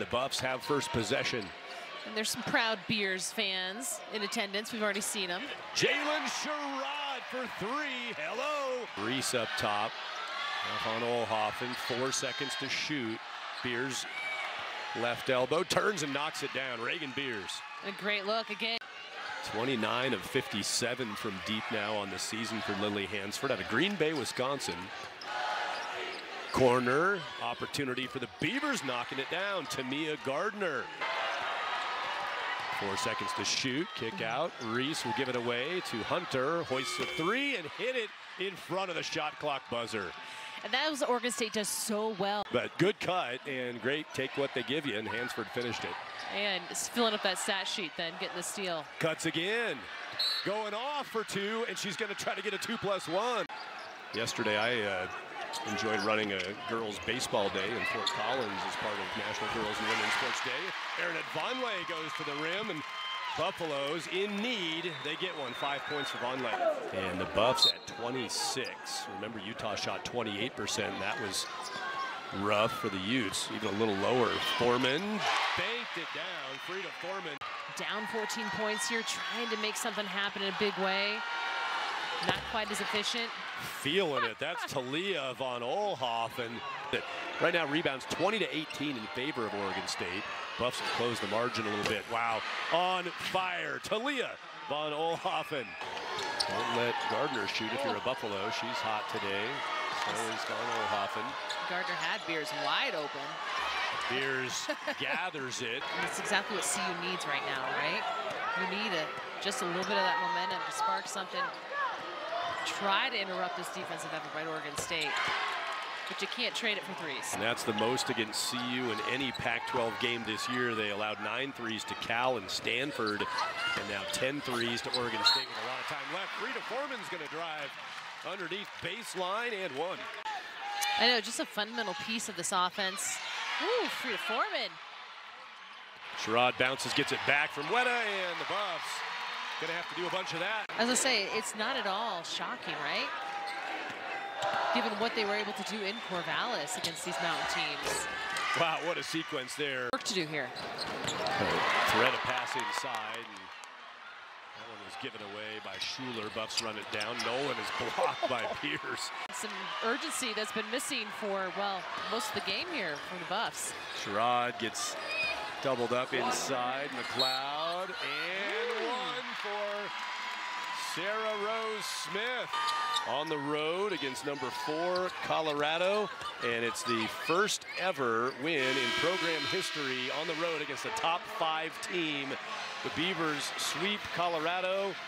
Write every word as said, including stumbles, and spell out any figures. And the Buffs have first possession. And there's some proud Beers fans in attendance. We've already seen them. Jaylyn Sherrod for three. Hello. Reese up top. Von Oelhoffen, four seconds to shoot. Beers, left elbow, turns and knocks it down. Raegan Beers. A great look again. twenty-nine of fifty-seven from deep now on the season for Lindley Hansford out of Green Bay, Wisconsin. Corner, opportunity for the Beavers, knocking it down. Tameiya Gardner. Four seconds to shoot, kick out. Reese will give it away to Hunter, hoists a three and hit it in front of the shot clock buzzer. And that was Oregon State does so well. But good cut and great take what they give you, and Hansford finished it. And filling up that stat sheet then, getting the steal. Cuts again, going off for two, and she's gonna try to get a two plus one. Yesterday I uh, enjoyed running a girls baseball day in Fort Collins as part of National Girls and Women's Sports Day. Erinette Vonleh goes to the rim, and Buffaloes in need. They get one. Five points for Vonleh. And the Buffs at twenty-six. Remember, Utah shot twenty-eight percent. That was rough for the Utes. Even a little lower. Formann banked it down. Frida Formann. Down fourteen points here, trying to make something happen in a big way. Not quite as efficient. Feeling it. That's Talia von Oelhoffen. Right now, rebounds twenty to eighteen in favor of Oregon State. Buffs have closed the margin a little bit. Wow, on fire. Talia von Oelhoffen. Don't let Gardner shoot if you're a Buffalo. She's hot today. So is von Oelhoffen. Gardner had Beers wide open. Beers gathers it. That's exactly what C U needs right now, right? You need a, just a little bit of that momentum to spark something. Try to interrupt this defensive effort by Oregon State. But you can't trade it for threes. And that's the most against C U in any Pac twelve game this year. They allowed nine threes to Cal and Stanford, and now ten threes to Oregon State with a lot of time left. Frida Formann's going to drive underneath baseline and one. I know, just a fundamental piece of this offense. Ooh, Frida Formann. Sherrod bounces, gets it back from Weta, and the Buffs going to have to do a bunch of that. As I say, it's not at all shocking, right? Given what they were able to do in Corvallis against these mountain teams. Wow, what a sequence there. Work to do here. Thread a pass inside. And that one was given away by Schuler. Buffs run it down. Nolan is blocked by Pierce. Some urgency that's been missing for, well, most of the game here from the Buffs. Sherrod gets doubled up inside. McLeod. And one for Sarah Rose Smith. On the road against number four, Colorado, and it's the first ever win in program history on the road against a top five team. The Beavers sweep Colorado.